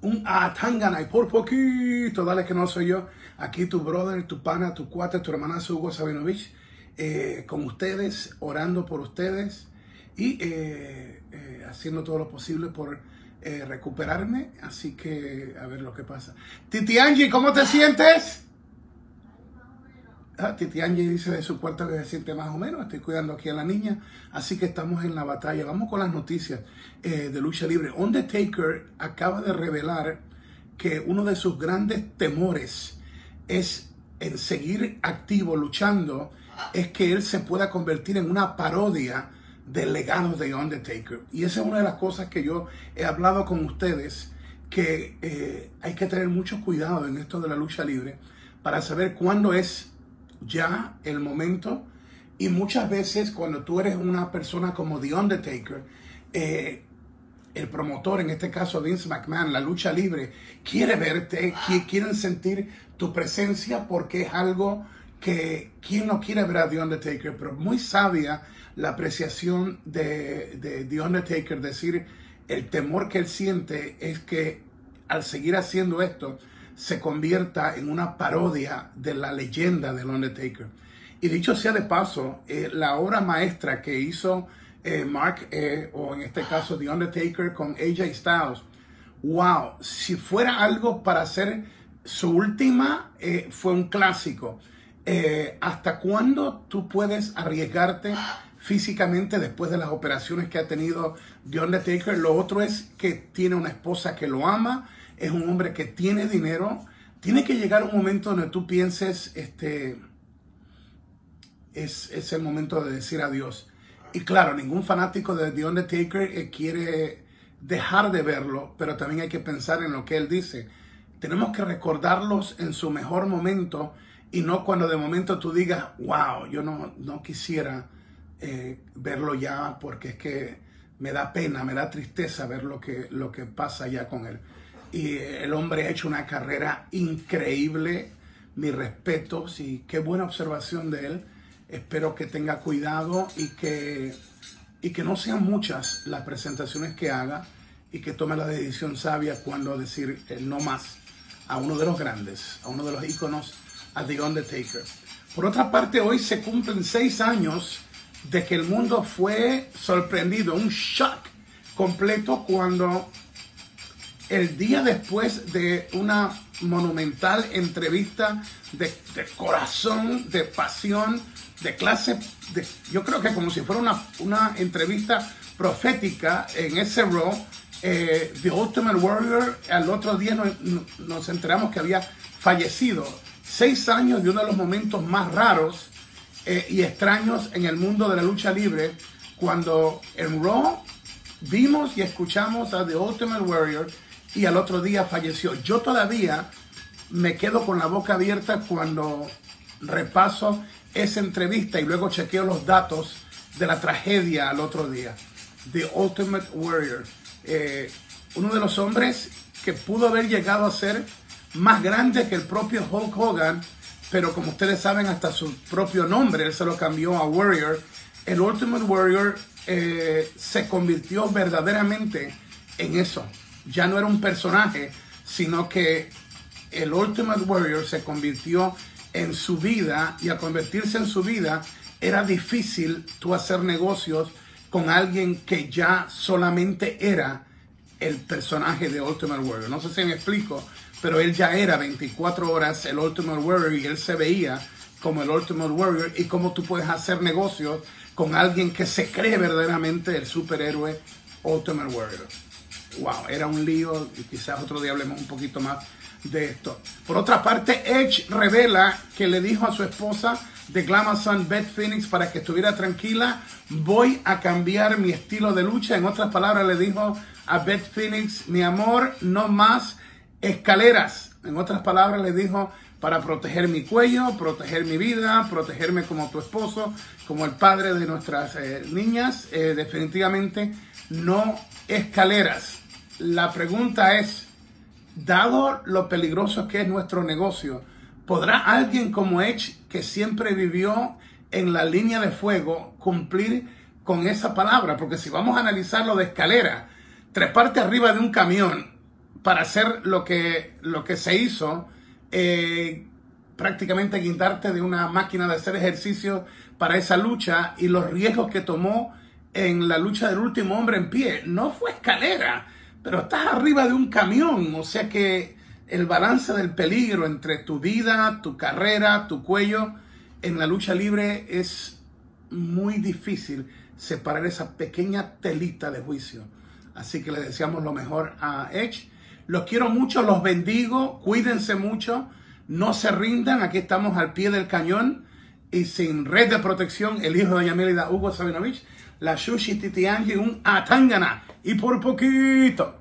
un Atángana, y por poquito, dale que no soy yo, aquí tu brother, tu pana, tu cuate, tu hermanazo Hugo Savinovich, con ustedes, orando por ustedes y haciendo todo lo posible por recuperarme, así que a ver lo que pasa. Titi Angie, ¿cómo te sientes? Ah, Titi Angie dice de su cuarto que se siente más o menos. Estoy cuidando aquí a la niña, así que estamos en la batalla. Vamos con las noticias de lucha libre. Undertaker acaba de revelar que uno de sus grandes temores es en seguir activo, luchando, es que él se pueda convertir en una parodia del legado de Undertaker. Y esa es una de las cosas que yo he hablado con ustedes, que hay que tener mucho cuidado en esto de la lucha libre para saber cuándo es ya el momento. Y muchas veces cuando tú eres una persona como The Undertaker, el promotor, en este caso Vince McMahon, la lucha libre quiere verte, quieren sentir tu presencia, porque es algo que quien no quiere ver a The Undertaker. Pero muy sabia la apreciación de The Undertaker, decir el temor que él siente es que al seguir haciendo esto se convierta en una parodia de la leyenda del Undertaker. Y dicho sea de paso, la obra maestra que hizo Mark, o en este caso The Undertaker con AJ Styles, wow, si fuera algo para hacer su última, fue un clásico. ¿Hasta cuándo tú puedes arriesgarte físicamente después de las operaciones que ha tenido The Undertaker? Lo otro es que tiene una esposa que lo ama, es un hombre que tiene dinero. Tiene que llegar un momento donde tú pienses, es el momento de decir adiós. Y claro, ningún fanático de The Undertaker quiere dejar de verlo, pero también hay que pensar en lo que él dice. Tenemos que recordarlos en su mejor momento y no cuando de momento tú digas, wow, yo no quisiera verlo ya, porque es que me da pena, me da tristeza ver lo que pasa ya con él. Y el hombre ha hecho una carrera increíble, mis respetos, y qué buena observación de él. Espero que tenga cuidado y que no sean muchas las presentaciones que haga, y que tome la decisión sabia cuando decir no más a uno de los grandes, a uno de los íconos, a The Undertaker. Por otra parte, hoy se cumplen 6 años de que el mundo fue sorprendido, un shock completo, cuando el día después de una monumental entrevista de corazón, de pasión, de clase, yo creo que como si fuera una entrevista profética en ese Raw, The Ultimate Warrior, al otro día nos enteramos que había fallecido. 6 años de uno de los momentos más raros y extraños en el mundo de la lucha libre, cuando en Raw vimos y escuchamos a The Ultimate Warrior, y al otro día falleció. Yo todavía me quedo con la boca abierta cuando repaso esa entrevista y luego chequeo los datos de la tragedia al otro día. The Ultimate Warrior. Uno de los hombres que pudo haber llegado a ser más grande que el propio Hulk Hogan, pero como ustedes saben, hasta su propio nombre él se lo cambió a Warrior. El Ultimate Warrior se convirtió verdaderamente en eso. Ya no era un personaje, sino que el Ultimate Warrior se convirtió en su vida, y al convertirse en su vida era difícil tú hacer negocios con alguien que ya solamente era el personaje de Ultimate Warrior. No sé si me explico, pero él ya era 24 horas el Ultimate Warrior, y él se veía como el Ultimate Warrior. Y cómo tú puedes hacer negocios con alguien que se cree verdaderamente el superhéroe Ultimate Warrior. Wow, era un lío, y quizás otro día hablemos un poquito más de esto. Por otra parte, Edge revela que le dijo a su esposa de Glamazon, Beth Phoenix, para que estuviera tranquila, voy a cambiar mi estilo de lucha. En otras palabras, le dijo a Beth Phoenix, mi amor, no más escaleras. En otras palabras, le dijo, para proteger mi cuello, proteger mi vida, protegerme como tu esposo, como el padre de nuestras niñas, definitivamente no escaleras. La pregunta es, dado lo peligroso que es nuestro negocio, ¿podrá alguien como Edge, que siempre vivió en la línea de fuego, cumplir con esa palabra? Porque si vamos a analizar lo de escalera, treparte arriba de un camión para hacer lo que se hizo, prácticamente guindarte de una máquina de hacer ejercicio para esa lucha, y los riesgos que tomó en la lucha del último hombre en pie. No fue escalera, pero estás arriba de un camión, o sea que el balance del peligro entre tu vida, tu carrera, tu cuello, en la lucha libre es muy difícil separar esa pequeña telita de juicio. Así que le deseamos lo mejor a Edge. Los quiero mucho, los bendigo, cuídense mucho, no se rindan, aquí estamos al pie del cañón y sin red de protección, el hijo de doña Mélida, Hugo Savinovich, la Shushi Titi Angie, un Atángana y por poquito.